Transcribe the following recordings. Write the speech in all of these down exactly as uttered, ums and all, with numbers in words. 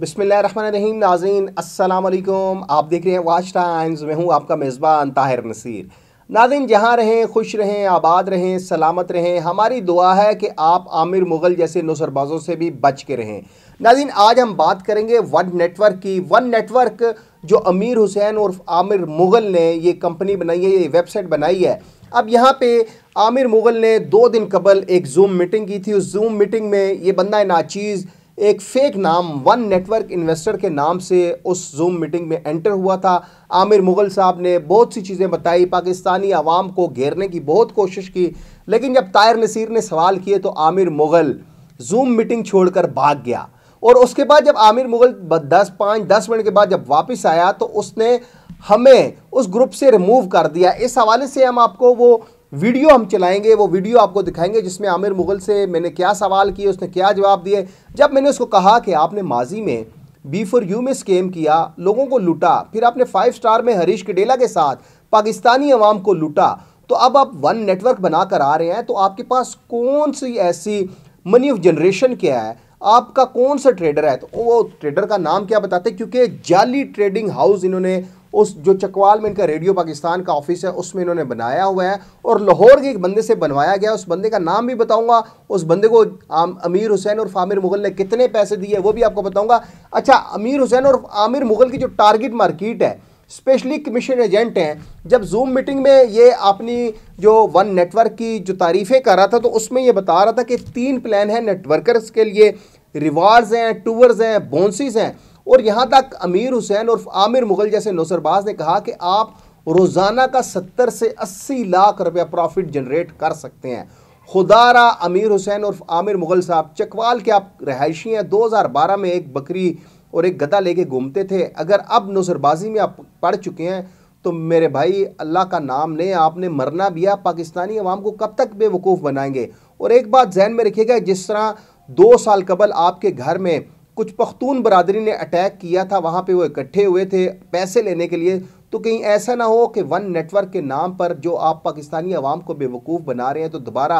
बिस्मिल्लाहिर्रहमानिर्रहीम नाज़रीन, अस्सलाम वालेकुम। आप देख रहे हैं वाच टाइम्स, मैं हूँ आपका मेज़बान ताहिर नसीर। नाज़रीन, जहाँ रहें खुश रहें, आबाद रहें, सलामत रहें। हमारी दुआ है कि आप आमिर मुग़ल जैसे नुसरबाज़ों से भी बच के रहें। नाज़रीन, आज हम बात करेंगे वन नेटवर्क की। वन नेटवर्क जो अमीर हुसैन और आमिर मुग़ल ने ये कंपनी बनाई है, ये वेबसाइट बनाई है। अब यहाँ पे आमिर मुग़ल ने दो दिन कबल एक जूम मीटिंग की थी। उस जूम मीटिंग में ये बंदा नाचीज़ एक फ़ेक नाम वन नेटवर्क इन्वेस्टर के नाम से उस जूम मीटिंग में एंटर हुआ था। आमिर मुग़ल साहब ने बहुत सी चीज़ें बताई, पाकिस्तानी आवाम को घेरने की बहुत कोशिश की, लेकिन जब ताहिर नसीर ने सवाल किए तो आमिर मुग़ल जूम मीटिंग छोड़कर भाग गया। और उसके बाद जब आमिर मुग़ल दस पाँच दस मिनट के बाद जब वापस आया तो उसने हमें उस ग्रुप से रिमूव कर दिया। इस हवाले से हम आपको वो वीडियो हम चलाएंगे, वो वीडियो आपको दिखाएंगे जिसमें आमिर मुग़ल से मैंने क्या सवाल किए, उसने क्या जवाब दिए। जब मैंने उसको कहा कि आपने माजी में बी फॉर यू में स्कैम किया, लोगों को लूटा, फिर आपने फाइव स्टार में हरीश किडेला के साथ पाकिस्तानी अवाम को लूटा, तो अब आप वन नेटवर्क बना कर आ रहे हैं, तो आपके पास कौन सी ऐसी मनी ऑफ जनरेशन क्या है, आपका कौन सा ट्रेडर है। तो वो ट्रेडर का नाम क्या बताते, क्योंकि जाली ट्रेडिंग हाउस इन्होंने उस जो चकवाल में इनका रेडियो पाकिस्तान का ऑफिस है उसमें इन्होंने बनाया हुआ है और लाहौर के एक बंदे से बनवाया गया। उस बंदे का नाम भी बताऊंगा, उस बंदे को आम, अमीर हुसैन और आमिर मुग़ल ने कितने पैसे दिए वो भी आपको बताऊंगा। अच्छा, अमीर हुसैन और आमिर मुग़ल की जो टारगेट मार्केट है स्पेशली कमीशन एजेंट हैं। जब जूम मीटिंग में ये अपनी जो वन नेटवर्क की जो तारीफ़ें कर रहा था तो उसमें यह बता रहा था कि तीन प्लान है नेटवर्कर्स के लिए, रिवार्ड्स हैं, टूर्स हैं, बोनसिस हैं। और यहाँ तक अमीर हुसैन और आमिर मुग़ल जैसे नौसरबाज ने कहा कि आप रोज़ाना का सत्तर से अस्सी लाख रुपया प्रॉफिट जनरेट कर सकते हैं। खुदारा अमीर हुसैन और आमिर मुग़ल साहब चकवाल के आप रहायशी हैं, दो हज़ार बारह में एक बकरी और एक गधा लेके घूमते थे। अगर अब नौसरबाजी में आप पड़ चुके हैं तो मेरे भाई अल्लाह का नाम लें, आपने मरना भी है। पाकिस्तानी अवाम को कब तक बेवकूफ़ बनाएंगे। और एक बात जहन में रखिएगा, जिस तरह दो साल कबल आपके घर में कुछ पख्तून बरादरी ने अटैक किया था, वहाँ पे वो इकट्ठे हुए थे पैसे लेने के लिए, तो कहीं ऐसा ना हो कि वन नेटवर्क के नाम पर जो आप पाकिस्तानी अवाम को बेवकूफ़ बना रहे हैं तो दोबारा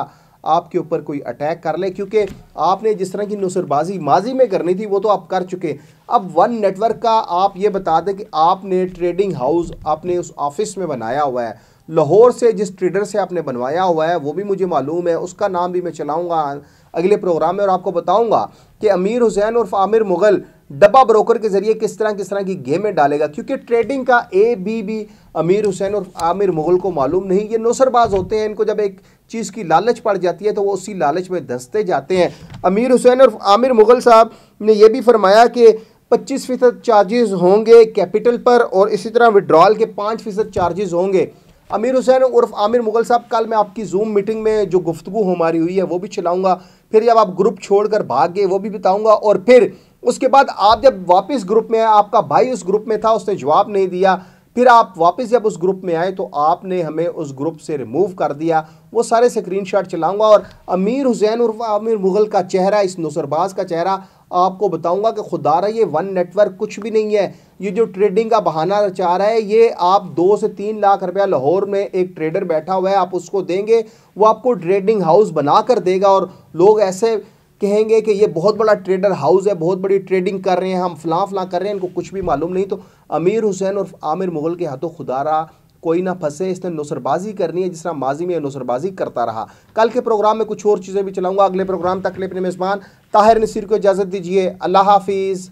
आपके ऊपर कोई अटैक कर ले, क्योंकि आपने जिस तरह की नुसरबाजी माजी में करनी थी वो तो आप कर चुके। अब वन नेटवर्क का आप ये बता दें कि आपने ट्रेडिंग हाउस आपने उस ऑफिस में बनाया हुआ है लाहौर से, जिस ट्रेडर से आपने बनवाया हुआ है वो भी मुझे मालूम है, उसका नाम भी मैं चलाऊँगा अगले प्रोग्राम में और आपको बताऊँगा कि अमीर हुसैन और आमिर मुग़ल डब्बा ब्रोकर के ज़रिए किस तरह किस तरह की गेमें डालेगा, क्योंकि ट्रेडिंग का ए बी भी अमीर हुसैन और आमिर मुग़ल को मालूम नहीं। ये नौसरबाज होते हैं, इनको जब एक चीज़ की लालच पड़ जाती है तो वो उसी लालच में धंसते जाते हैं। अमीर हुसैन और आमिर मुग़ल साहब ने यह भी फरमाया कि पच्चीस फ़ीसद चार्जेज़ होंगे कैपिटल पर और इसी तरह विड्रॉल के पाँच फ़ीसद चार्जेज़ होंगे। अमीर हुसैन उर्फ आमिर मुग़ल साहब, कल मैं आपकी जूम मीटिंग में जो गुफ्तगू हमारी हुई है वो भी चलाऊंगा, फिर जब आप ग्रुप छोड़कर भाग गए वो भी बताऊंगा, और फिर उसके बाद आप जब वापस ग्रुप में आए, आपका भाई उस ग्रुप में था, उसने जवाब नहीं दिया, फिर आप वापस जब उस ग्रुप में आए तो आपने हमें उस ग्रुप से रिमूव कर दिया। वो सारे स्क्रीनशॉट चलाऊंगा और अमीर हुसैन उर्फ आमिर मुग़ल का चेहरा, इस नुसरबाज का चेहरा आपको बताऊंगा कि खुदारा ये वन नेटवर्क कुछ भी नहीं है। ये जो ट्रेडिंग का बहाना रचा रहा है, ये आप दो से तीन लाख रुपया लाहौर में एक ट्रेडर बैठा हुआ है आप उसको देंगे, वो आपको ट्रेडिंग हाउस बना कर देगा और लोग ऐसे कहेंगे कि ये बहुत बड़ा ट्रेडर हाउस है, बहुत बड़ी ट्रेडिंग कर रहे हैं, हम फलां फलां कर रहे हैं, इनको कुछ भी मालूम नहीं। तो अमीर हुसैन और आमिर मुग़ल के हाथों खुदारा कोई ना फंसे। इसने नुसरबाजी करनी है जिस तरह माजी में नुसरबाजी करता रहा। कल के प्रोग्राम में कुछ और चीज़ें भी चलाऊंगा। अगले प्रोग्राम तक अपने मेज़बान ताहिर नसीर को इजाज़त दीजिए। अल्लाह हाफिज़।